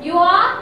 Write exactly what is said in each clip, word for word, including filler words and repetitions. You are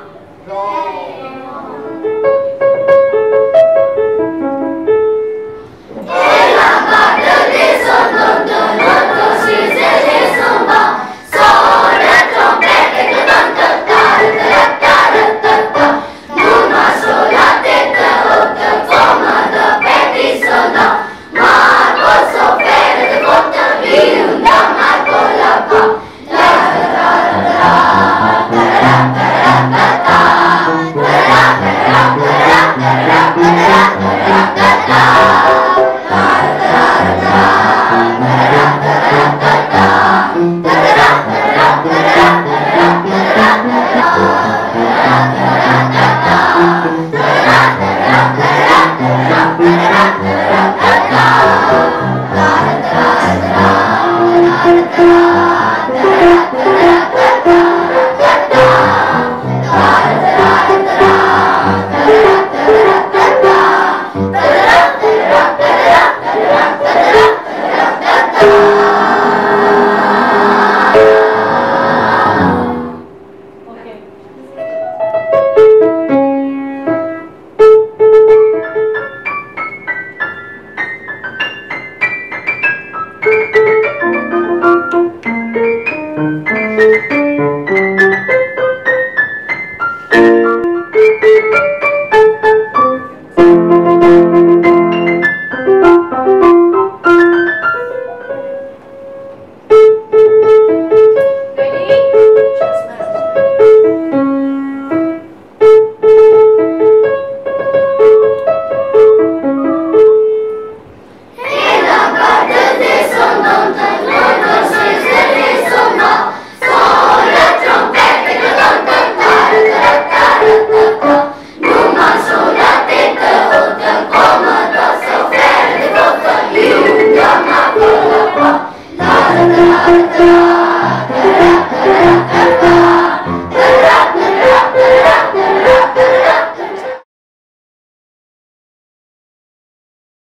¡Gracias!